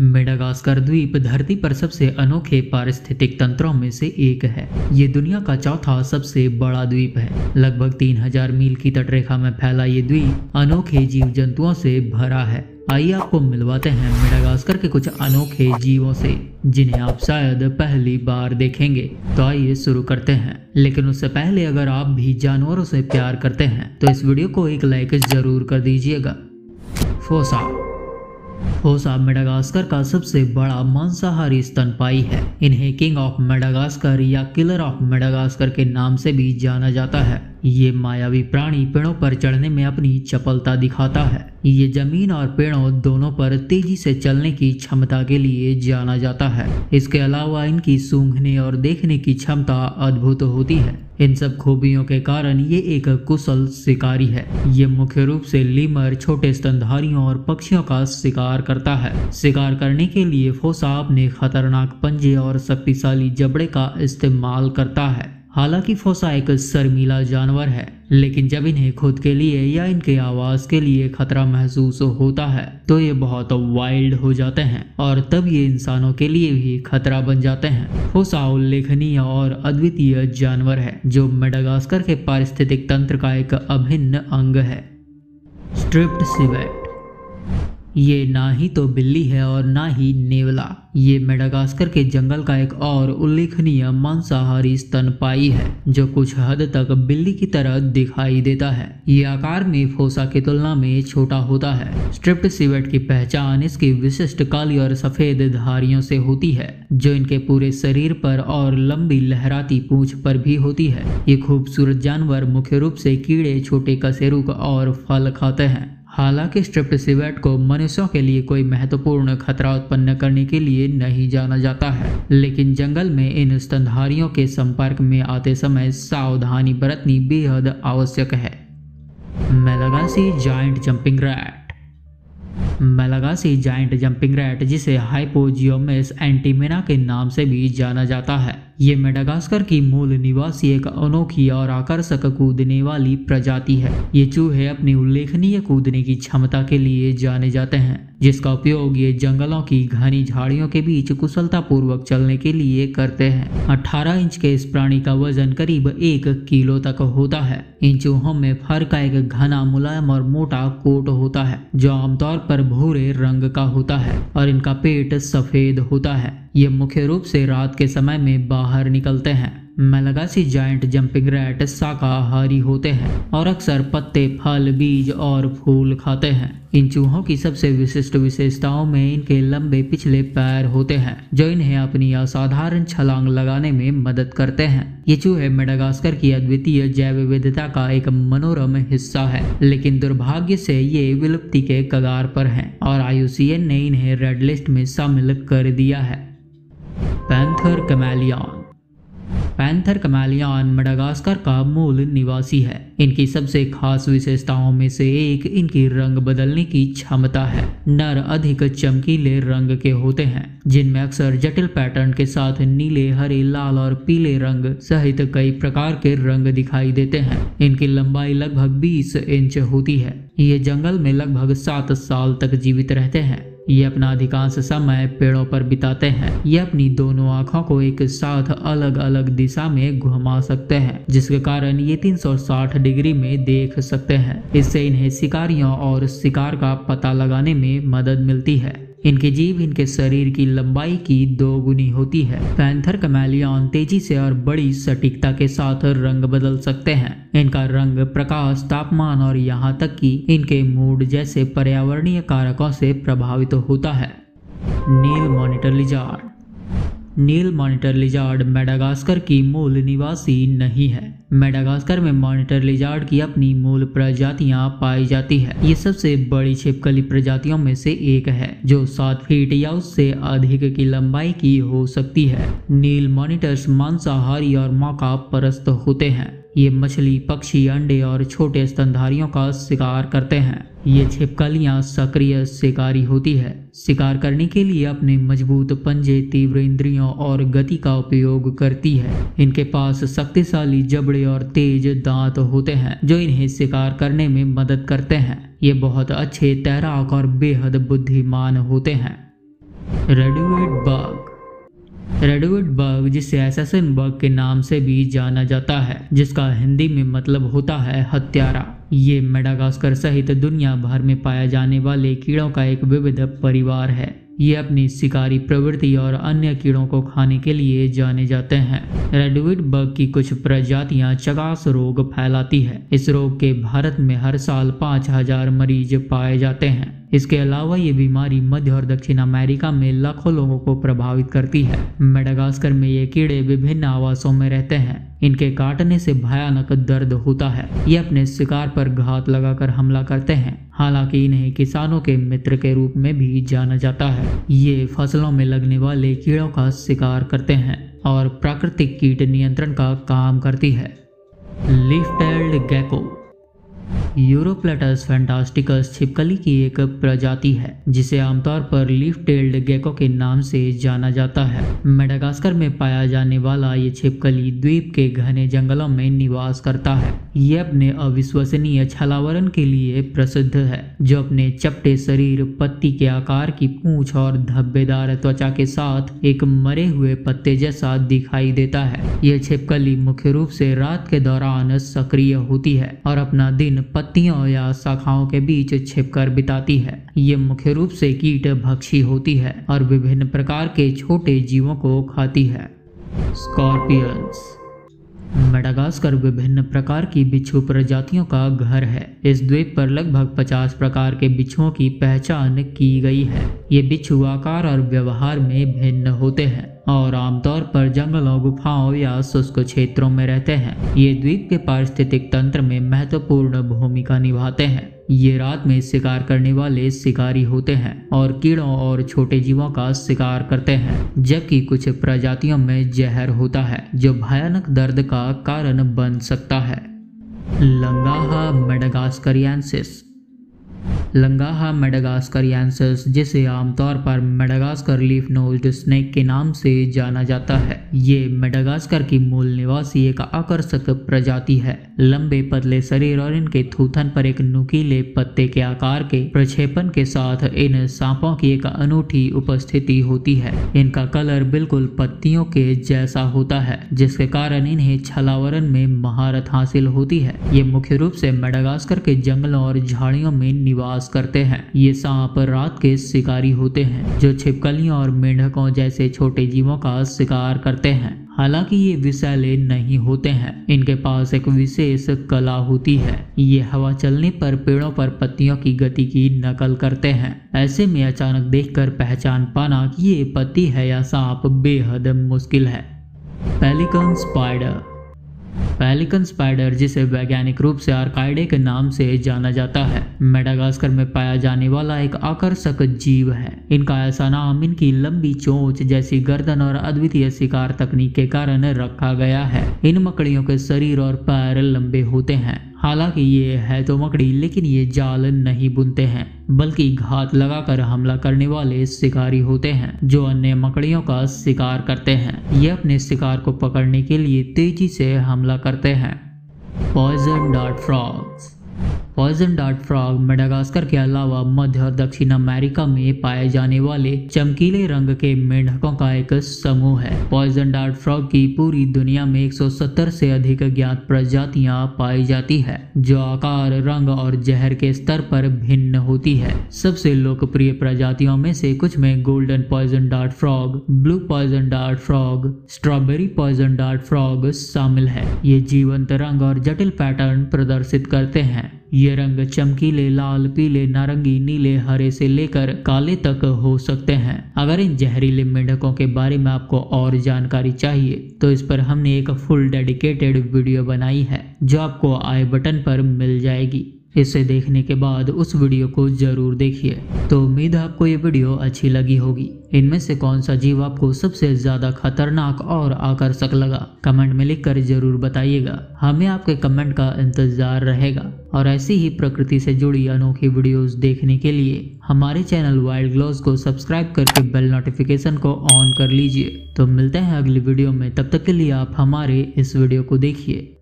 Madagascar द्वीप धरती पर सबसे अनोखे पारिस्थितिक तंत्रों में से एक है। ये दुनिया का चौथा सबसे बड़ा द्वीप है। लगभग 3000 मील की तटरेखा में फैला ये द्वीप अनोखे जीव जंतुओं से भरा है। आइए आपको मिलवाते हैं मेडागास्कर के कुछ अनोखे जीवों से जिन्हें आप शायद पहली बार देखेंगे। तो आइए शुरू करते हैं, लेकिन उससे पहले अगर आप भी जानवरों से प्यार करते हैं तो इस वीडियो को एक लाइक जरूर कर दीजिएगा। फोसा। फोसा मेडागास्कर का सबसे बड़ा मांसाहारी स्तनपाई है। इन्हें किंग ऑफ मेडागास्कर या किलर ऑफ मेडागास्कर के नाम से भी जाना जाता है। ये मायावी प्राणी पेड़ों पर चढ़ने में अपनी चपलता दिखाता है। ये जमीन और पेड़ों दोनों पर तेजी से चलने की क्षमता के लिए जाना जाता है। इसके अलावा इनकी सूंघने और देखने की क्षमता अद्भुत होती है। इन सब खूबियों के कारण ये एक कुशल शिकारी है। ये मुख्य रूप से लीमर, छोटे स्तनधारियों और पक्षियों का शिकार करता है। शिकार करने के लिए फोसा अपने खतरनाक पंजे और शक्तिशाली जबड़े का इस्तेमाल करता है। हालांकि फोसा एक शर्मीला जानवर है, लेकिन जब इन्हें खुद के लिए या इनके आवास के लिए खतरा महसूस होता है तो ये बहुत वाइल्ड हो जाते हैं और तब ये इंसानों के लिए भी खतरा बन जाते हैं। फोसा उल्लेखनीय और अद्वितीय जानवर है जो मेडागास्कर के पारिस्थितिक तंत्र का एक अभिन्न अंग है। Striped civet. ये ना ही तो बिल्ली है और ना ही नेवला। ये मेडागास्कर के जंगल का एक और उल्लेखनीय मांसाहारी स्तनपाई है जो कुछ हद तक बिल्ली की तरह दिखाई देता है। ये आकार में फोसा की तुलना में छोटा होता है। स्ट्रिप्ड सिवेट की पहचान इसकी विशिष्ट काली और सफेद धारियों से होती है जो इनके पूरे शरीर पर और लंबी लहराती पूंछ पर भी होती है। ये खूबसूरत जानवर मुख्य रूप से कीड़े, छोटे कशेरुक और फल खाते हैं। हालांकि स्ट्रिप्ड सिवेट को मनुष्यों के लिए कोई महत्वपूर्ण खतरा उत्पन्न करने के लिए नहीं जाना जाता है, लेकिन जंगल में इन स्तनधारियों के संपर्क में आते समय सावधानी बरतनी बेहद आवश्यक है। Malagasy giant jumping rat. Malagasy giant jumping rat, जिसे हाइपोजियोमिस एंटीमेना के नाम से भी जाना जाता है, ये मेडागास्कर की मूल निवासी एक अनोखी और आकर्षक कूदने वाली प्रजाति है। ये चूहे अपनी उल्लेखनीय कूदने की क्षमता के लिए जाने जाते हैं, जिसका उपयोग ये जंगलों की घनी झाड़ियों के बीच कुशलतापूर्वक चलने के लिए करते हैं। 18 इंच के इस प्राणी का वजन करीब 1 किलो तक होता है। इन चूहों में फर का एक घना, मुलायम और मोटा कोट होता है जो आमतौर पर भूरे रंग का होता है और इनका पेट सफेद होता है। ये मुख्य रूप से रात के समय में बाहर निकलते हैं। मेलागासी जायंट जंपिंग रैट शाकाहारी होते हैं और अक्सर पत्ते, फल, बीज और फूल खाते हैं। इन चूहों की सबसे विशिष्ट विशेषताओं में इनके लंबे पिछले पैर होते हैं जो इन्हें अपनी असाधारण छलांग लगाने में मदद करते हैं। ये चूहे मेडागास्कर की अद्वितीय जैव विविधता का एक मनोरम हिस्सा है, लेकिन दुर्भाग्य से ये विलुप्ति के कगार पर हैं और IUCN ने इन्हें रेड लिस्ट में शामिल कर दिया है। Panther chameleon. Panther chameleon Madagascar का मूल निवासी है। इनकी सबसे खास विशेषताओं में से एक इनकी रंग बदलने की क्षमता है। नर अधिक चमकीले रंग के होते हैं, जिनमें अक्सर जटिल पैटर्न के साथ नीले, हरे, लाल और पीले रंग सहित कई प्रकार के रंग दिखाई देते हैं। इनकी लंबाई लगभग 20 इंच होती है। ये जंगल में लगभग 7 साल तक जीवित रहते हैं। ये अपना अधिकांश समय पेड़ों पर बिताते हैं। ये अपनी दोनों आँखों को एक साथ अलग अलग दिशा में घुमा सकते हैं, जिसके कारण ये 360 डिग्री में देख सकते हैं। इससे इन्हें शिकारियों और शिकार का पता लगाने में मदद मिलती है। इनके जीभ इनके शरीर की लंबाई की 2 गुनी होती है। पैंथर कैमेलियन तेजी से और बड़ी सटीकता के साथ रंग बदल सकते हैं। इनका रंग प्रकाश, तापमान और यहाँ तक कि इनके मूड जैसे पर्यावरणीय कारकों से प्रभावित होता है। Nile monitor lizard. Nile monitor lizard Madagascar की मूल निवासी नहीं है। मेडागास्कर में मॉनिटर लिजार्ड की अपनी मूल प्रजातियां पाई जाती है। ये सबसे बड़ी छिपकली प्रजातियों में से एक है जो 7 फीट या उससे अधिक की लंबाई की हो सकती है। नील मॉनिटर्स मांसाहारी और मौका परस्त होते हैं। ये मछली, पक्षी, अंडे और छोटे स्तनधारियों का शिकार करते हैं। ये छिपकलियां सक्रिय शिकारी होती है। शिकार करने के लिए अपने मजबूत पंजे, तीव्र इंद्रियों और गति का उपयोग करती है। इनके पास शक्तिशाली जबड़े और तेज दांत होते हैं जो इन्हें शिकार करने में मदद करते हैं। ये बहुत अच्छे तैराक और बेहद बुद्धिमान होते हैं। रेडुविड बग। रेडुविड बग जिसे एसेसिन बग के नाम से भी जाना जाता है, जिसका हिंदी में मतलब होता है हत्यारा, ये मेडागास्कर सहित दुनिया भर में पाया जाने वाले कीड़ों का एक विविध परिवार है। ये अपनी शिकारी प्रवृत्ति और अन्य कीड़ों को खाने के लिए जाने जाते हैं। रेडुविड बग की कुछ प्रजातियां चकास रोग फैलाती है। इस रोग के भारत में हर साल 5000 मरीज पाए जाते हैं। इसके अलावा ये बीमारी मध्य और दक्षिण अमेरिका में लाखों लोगों को प्रभावित करती है। मेडागास्कर में ये कीड़े विभिन्न आवासों में रहते हैं। इनके काटने से भयानक दर्द होता है। ये अपने शिकार पर घात लगाकर हमला करते हैं। हालांकि इन्हें किसानों के मित्र के रूप में भी जाना जाता है। ये फसलों में लगने वाले कीड़ों का शिकार करते हैं और प्राकृतिक कीट नियंत्रण का काम करती है। Leaf tailed गैको। यूरोप्लेटस फैंटास्टिकस छिपकली की एक प्रजाति है, जिसे आमतौर पर लीफ टेल्ड गेको के नाम से जाना जाता है। मेडागास्कर में पाया जाने वाला ये छिपकली द्वीप के घने जंगलों में निवास करता है। ये अपने अविश्वसनीय छलावरण के लिए प्रसिद्ध है, जो अपने चपटे शरीर, पत्ती के आकार की पूंछ और धब्बेदार त्वचा के साथ एक मरे हुए पत्ते जैसा दिखाई देता है। यह छिपकली मुख्य रूप से रात के दौरान सक्रिय होती है और अपना दिन पत्तियों या शाखाओं के बीच छिपकर बिताती है। ये मुख्य रूप से कीट भक्षी होती है और विभिन्न प्रकार के छोटे जीवों को खाती है। स्कॉर्पियंस। मेडागास्कर विभिन्न प्रकार की बिच्छू प्रजातियों का घर है। इस द्वीप पर लगभग 50 प्रकार के बिच्छुओं की पहचान की गई है। ये बिच्छू आकार और व्यवहार में भिन्न होते हैं और आमतौर पर जंगलों, गुफाओं या शुष्क क्षेत्रों में रहते हैं। ये द्वीप के पारिस्थितिक तंत्र में महत्वपूर्ण भूमिका निभाते हैं। ये रात में शिकार करने वाले शिकारी होते हैं और कीड़ों और छोटे जीवों का शिकार करते हैं, जबकि कुछ प्रजातियों में जहर होता है जो भयानक दर्द का कारण बन सकता है। लंगाहा मडागास्करियंसिस। लंगाहा मडागास्करियंसिस, जिसे आमतौर पर मेडागास्कर लीफ नोज्ड स्नेक के नाम से जाना जाता है, ये मेडागास्कर की मूल निवासी एक आकर्षक प्रजाति है। लंबे पतले शरीर और इनके थूथन पर एक नुकीले पत्ते के आकार के प्रक्षेपण के साथ इन सांपों की एक अनूठी उपस्थिति होती है। इनका कलर बिल्कुल पत्तियों के जैसा होता है, जिसके कारण इन्हें छलावरण में महारत हासिल होती है। ये मुख्य रूप से मेडागास्कर के जंगलों और झाड़ियों में निवास करते हैं। ये सांप रात के शिकारी होते हैं, जो छिपकलियों और मेंढकों जैसे छोटे जीवों का शिकार करते हैं। हालांकि ये विषैले नहीं होते हैं। इनके पास एक विशेष कला होती है। ये हवा चलने पर पेड़ों पर पत्तियों की गति की नकल करते हैं। ऐसे में अचानक देखकर पहचान पाना कि ये पत्ती है या सांप बेहद मुश्किल है। Pelican spider. पेलिकन स्पाइडर, जिसे वैज्ञानिक रूप से आर्काइडे के नाम से जाना जाता है, मेडागास्कर में पाया जाने वाला एक आकर्षक जीव है। इनका ऐसा नाम इनकी लंबी चोंच जैसी गर्दन और अद्वितीय शिकार तकनीक के कारण रखा गया है। इन मकड़ियों के शरीर और पैर लंबे होते हैं। हालांकि ये है तो मकड़ी, लेकिन ये जाल नहीं बुनते हैं, बल्कि घात लगाकर हमला करने वाले शिकारी होते हैं, जो अन्य मकड़ियों का शिकार करते हैं। ये अपने शिकार को पकड़ने के लिए तेजी से हमला करते हैं। Poison dart frogs. Poison dart frog Madagascar के अलावा मध्य और दक्षिण अमेरिका में पाए जाने वाले चमकीले रंग के मेंढकों का एक समूह है। पॉइजन डार्ट फ्रॉग की पूरी दुनिया में 170 से अधिक ज्ञात प्रजातियां पाई जाती है, जो आकार, रंग और जहर के स्तर पर भिन्न होती है। सबसे लोकप्रिय प्रजातियों में से कुछ में golden poison dart frog, blue poison dart frog, strawberry poison dart frog शामिल है। ये जीवंत रंग और जटिल पैटर्न प्रदर्शित करते हैं। ये रंग चमकीले, लाल, पीले, नारंगी, नीले, हरे से लेकर काले तक हो सकते हैं। अगर इन जहरीले मेंढकों के बारे में आपको और जानकारी चाहिए तो इस पर हमने एक फुल डेडिकेटेड वीडियो बनाई है, जो आपको आई बटन पर मिल जाएगी। इसे देखने के बाद उस वीडियो को जरूर देखिए। तो उम्मीद है आपको ये वीडियो अच्छी लगी होगी। इनमें से कौन सा जीव आपको सबसे ज्यादा खतरनाक और आकर्षक लगा, कमेंट में लिखकर जरूर बताइएगा। हमें आपके कमेंट का इंतजार रहेगा और ऐसी ही प्रकृति से जुड़ी अनोखी वीडियोस देखने के लिए हमारे चैनल वाइल्ड ग्लोज को सब्सक्राइब करके बेल नोटिफिकेशन को ऑन कर लीजिए। तो मिलते हैं अगली वीडियो में, तब तक के लिए आप हमारे इस वीडियो को देखिए।